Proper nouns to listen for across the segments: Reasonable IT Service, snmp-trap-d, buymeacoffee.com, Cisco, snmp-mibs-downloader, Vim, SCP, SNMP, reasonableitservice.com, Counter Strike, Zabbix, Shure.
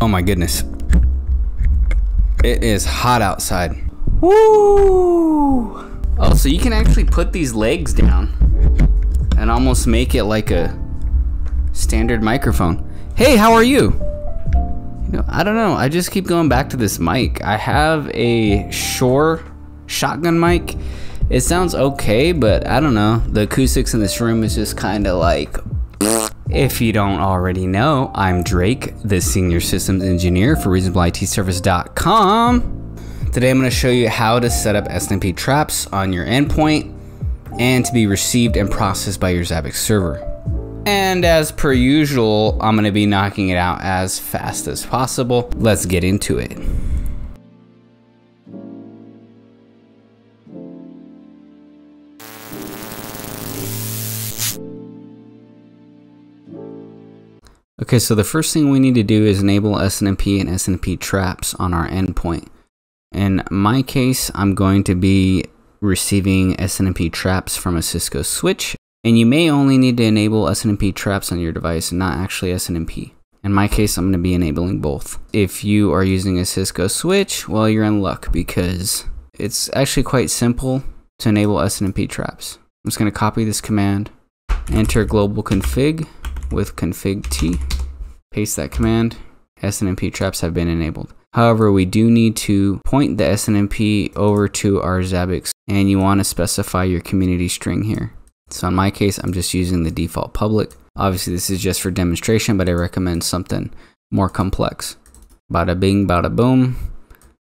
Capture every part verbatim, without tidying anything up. Oh my goodness. It is hot outside. Woo! Oh, so you can actually put these legs down and almost make it like a standard microphone. Hey, how are you? You know, I don't know. I just keep going back to this mic. I have a Shure shotgun mic. It sounds okay, but I don't know. The acoustics in this room is just kind of like... If you don't already know, I'm Drake, the Senior Systems Engineer for reasonable I T service dot com. Today I'm going to show you how to set up S N M P traps on your endpoint and to be received and processed by your Zabbix server. And as per usual, I'm going to be knocking it out as fast as possible. Let's get into it. Okay, so the first thing we need to do is enable S N M P and S N M P traps on our endpoint. In my case, I'm going to be receiving S N M P traps from a Cisco switch, and you may only need to enable S N M P traps on your device and not actually S N M P. In my case, I'm going to be enabling both. If you are using a Cisco switch, well, you're in luck because it's actually quite simple to enable S N M P traps. I'm just going to copy this command, enter global config with config t, paste that command. S N M P traps have been enabled. However, we do need to point the S N M P over to our Zabbix, and you want to specify your community string here. So in my case, I'm just using the default public. Obviously, this is just for demonstration, but I recommend something more complex. Bada bing, bada boom.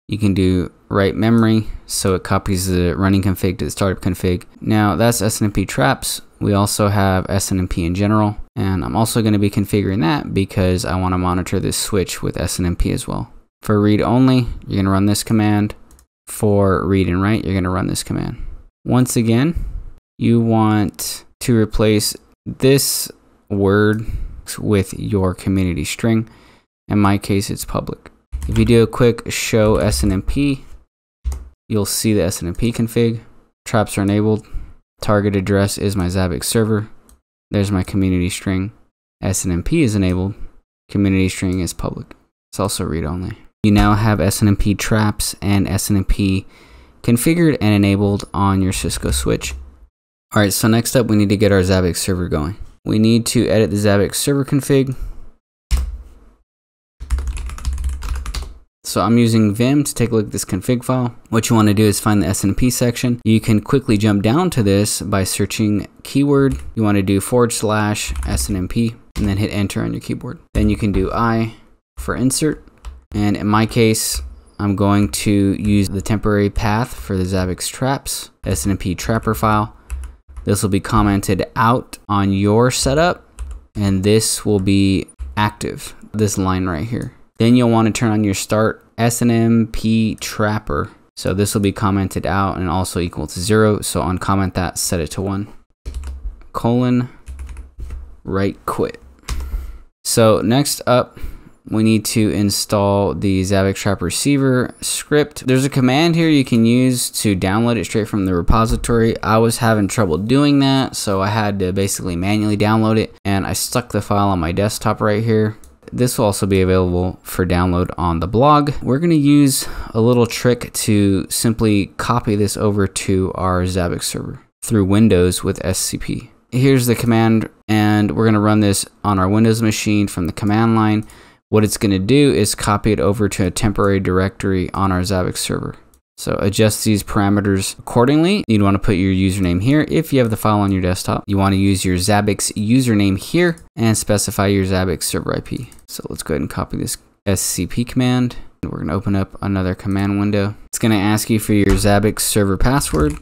You can do write memory, so it copies the running config to the startup config. Now, that's S N M P traps. We also have S N M P in general, and I'm also going to be configuring that because I want to monitor this switch with S N M P as well. For read only, you're going to run this command. For read and write, you're going to run this command. Once again, you want to replace this word with your community string. In my case, it's public. If you do a quick show S N M P, you'll see the S N M P config. Traps are enabled. Target address is my Zabbix server. There's my community string. S N M P is enabled. Community string is public. It's also read only. You now have S N M P traps and S N M P configured and enabled on your Cisco switch. All right, so next up we need to get our Zabbix server going. We need to edit the Zabbix server config. So I'm using Vim to take a look at this config file. What you want to do is find the S N M P section. You can quickly jump down to this by searching keyword. You want to do forward slash S N M P and then hit enter on your keyboard. Then you can do I for insert. And in my case, I'm going to use the temporary path for the Zabbix traps, S N M P trapper file. This will be commented out on your setup and this will be active, this line right here. Then you'll want to turn on your start S N M P trapper. So this will be commented out and also equal to zero. So uncomment that, set it to one. Colon, right quit. So next up, we need to install the Zabbix trap receiver script. There's a command here you can use to download it straight from the repository. I was having trouble doing that, so I had to basically manually download it. And I stuck the file on my desktop right here. This will also be available for download on the blog. We're going to use a little trick to simply copy this over to our Zabbix server through Windows with S C P. Here's the command, and we're going to run this on our Windows machine from the command line. What it's going to do is copy it over to a temporary directory on our Zabbix server. So adjust these parameters accordingly. You'd want to put your username here if you have the file on your desktop. You want to use your Zabbix username here and specify your Zabbix server I P. So let's go ahead and copy this S C P command. And we're going to open up another command window. It's going to ask you for your Zabbix server password.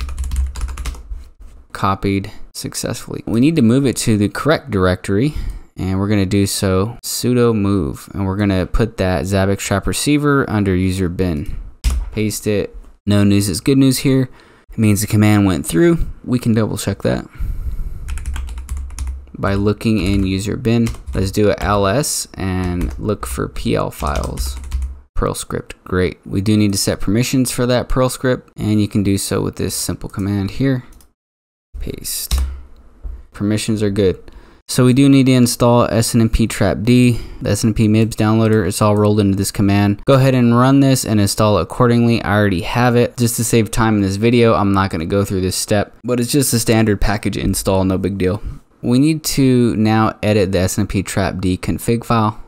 Copied successfully. We need to move it to the correct directory. And we're going to do so sudo move. And we're going to put that Zabbix trap receiver under user bin. Paste it. No news is good news here. It means the command went through. We can double check that by looking in user bin. Let's do a ls and look for P L files. Perl script, great. We do need to set permissions for that Perl script, and you can do so with this simple command here. Paste. Permissions are good. So we do need to install snmp-trap-d, the snmp-mibs-downloader. It's all rolled into this command. Go ahead and run this and install it accordingly. I already have it. Just to save time in this video, I'm not going to go through this step, but it's just a standard package install, no big deal. We need to now edit the snmp-trap-d config file.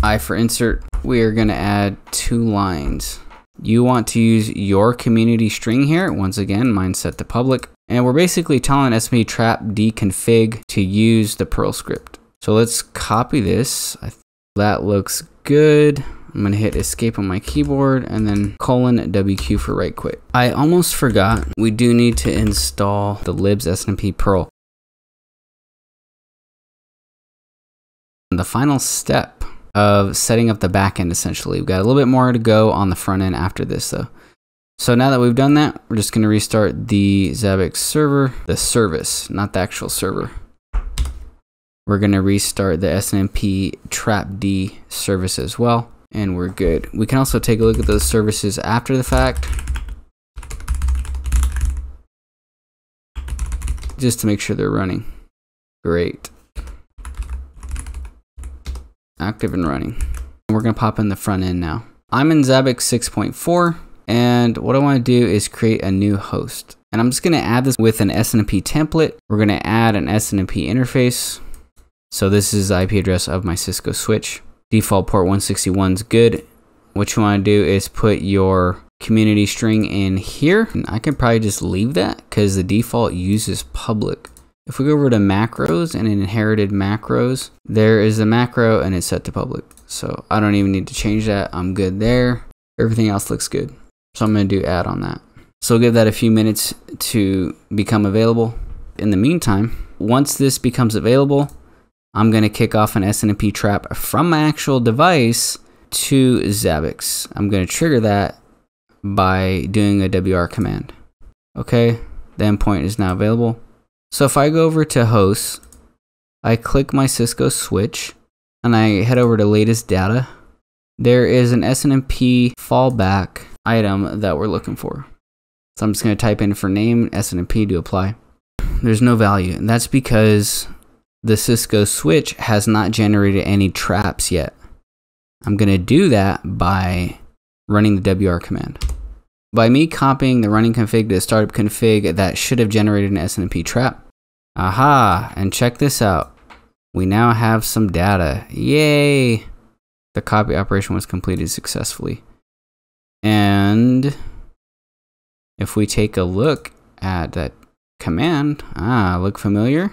I for insert, we are going to add two lines. You want to use your community string here. Once again, mine's set to public. And we're basically telling snmp-trap-d config to use the Perl script. So let's copy this. I th that looks good. I'm gonna hit escape on my keyboard and then colon W Q for right quit. I almost forgot, we do need to install the libs snmp-perl. The final step of setting up the backend, essentially. We've got a little bit more to go on the front end after this though. So now that we've done that, we're just going to restart the Zabbix server, the service, not the actual server. We're going to restart the snmp-trap-d service as well, and we're good. We can also take a look at those services after the fact, just to make sure they're running. Great. Active and running. We're going to pop in the front end now. I'm in Zabbix six point four. And what I want to do is create a new host. And I'm just going to add this with an S N M P template. We're going to add an S N M P interface. So this is the I P address of my Cisco switch. Default port one sixty-one is good. What you want to do is put your community string in here. And I can probably just leave that because the default uses public. If we go over to macros and inherited macros, there is the macro and it's set to public. So I don't even need to change that. I'm good there. Everything else looks good. So I'm going to do add on that. So give that a few minutes to become available. In the meantime, once this becomes available, I'm going to kick off an S N M P trap from my actual device to Zabbix. I'm going to trigger that by doing a W R command. Okay, the endpoint is now available. So if I go over to hosts, I click my Cisco switch and I head over to latest data. There is an S N M P fallback item that we're looking for. So I'm just going to type in for name S N M P to apply. There's no value, and that's because the Cisco switch has not generated any traps yet. I'm going to do that by running the W R command. By me copying the running config to the startup config that should have generated an S N M P trap. Aha, and check this out. We now have some data. Yay! The copy operation was completed successfully. And if we take a look at that command, ah, look familiar?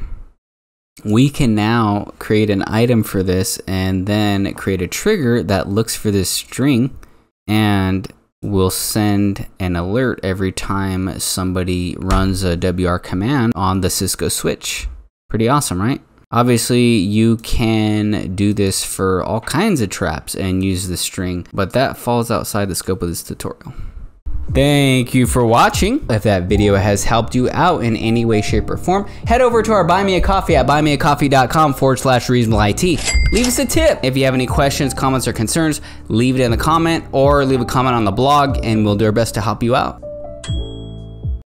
We can now create an item for this and then create a trigger that looks for this string and will send an alert every time somebody runs a W R command on the Cisco switch. Pretty awesome, right? Obviously, you can do this for all kinds of traps and use the string, but that falls outside the scope of this tutorial. Thank you for watching. If that video has helped you out in any way, shape, or form, head over to our Buy Me a Coffee at buymeacoffee.com forward slash reasonable IT. Leave us a tip. If you have any questions, comments, or concerns, leave it in the comment or leave a comment on the blog and we'll do our best to help you out.